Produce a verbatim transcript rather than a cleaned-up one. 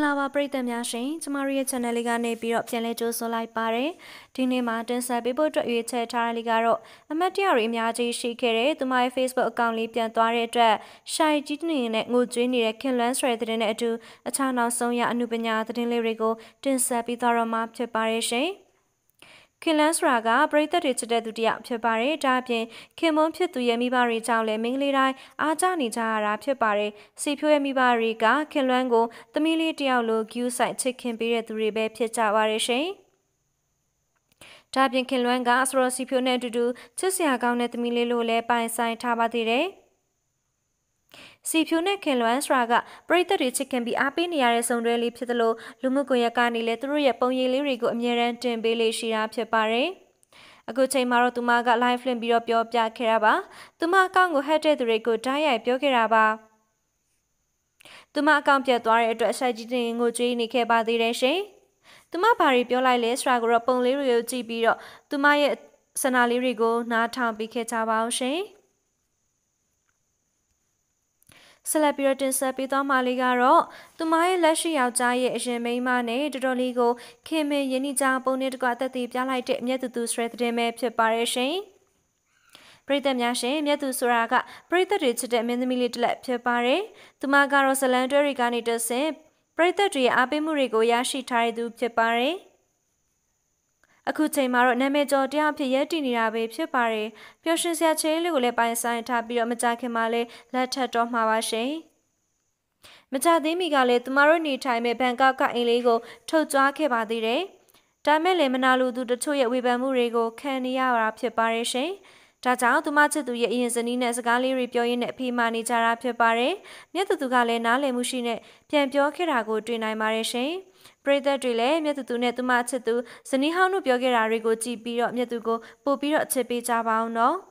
Minglawa break the machine, Maria Taneligan, be up Teletos like Pare, Dine Martin Sabibo, Tarligaro, a Matiari Miati, she carried to my Facebook account, Lipian Tuare, Shy Jitney, and Mudrini, a Killan's Redden at two, a town of Sonia and Nubina, the Lirigo, Din Sabitaro map to Parishe. Killan's Raga, break the rich dead to the up to Pare, Tapien, came on to Yemibari town, Minglirai, Adani Tara to Pare, Sipu Yemibari, Ga, Kilango, the Mili Diallo, Gusite, Chicken Beer to Rebe Pitavarishe. Tapien Kilangas Rosipio Nedu, Tusiagan at Mililule by Sai Tabatire. Sipu Nekilan's Raga, break the rich can be up in the Arizona Rally Pitalo, Lumukoyakani Letruya Poyelirigo, Mirant and Billy Shirap Pare. A good time Maro to Maga Lifeline Biro Piopia Keraba, to Makango Hate the Rego Taya Piokeraba. To Makampia to our address, I didn't go to any Keba the Reshe. To Mapari Piola Les Ragor upon Lirio Tibiro, to my Sanalirigo, Natan Biketaba She. Celebrating Sapito Maligaro, to my Lashi Aljaye, Jemane, Doligo, Kim Yenita Bonnet got the Tibia like yet to do straight them up to Parishe. Pray them Yashem, yet to Suraga, pray the rich them in the military lap to Pare, to Magaro Salander Regani the same, pray the tree Abimurigo Yashi Taridu to Pare. A good time, Maro Nemejo, Diapi Yetini Abbey, Pupari, Pioshins Yache, Lule by Saint Tabio Matakimale, letter of Mawashe. Matadimigale, tomorrow need time, a Bangaka illegal, Totuake Badire. Damele Manalu do the Toya Wiba Murigo, Kenya, Puparishe. Tata, to Matu, Yens and Ines Gali, Ripioin, Pimani, Tara, Pupare, Neto to Galena, Lemushine, Piampio Kirago, Dina Marishe. Brother Drile, Metu Netu Matatu, Sanihanu Biogera Rigo, T. B. Metugo, Bobiro Tipi Tabao no.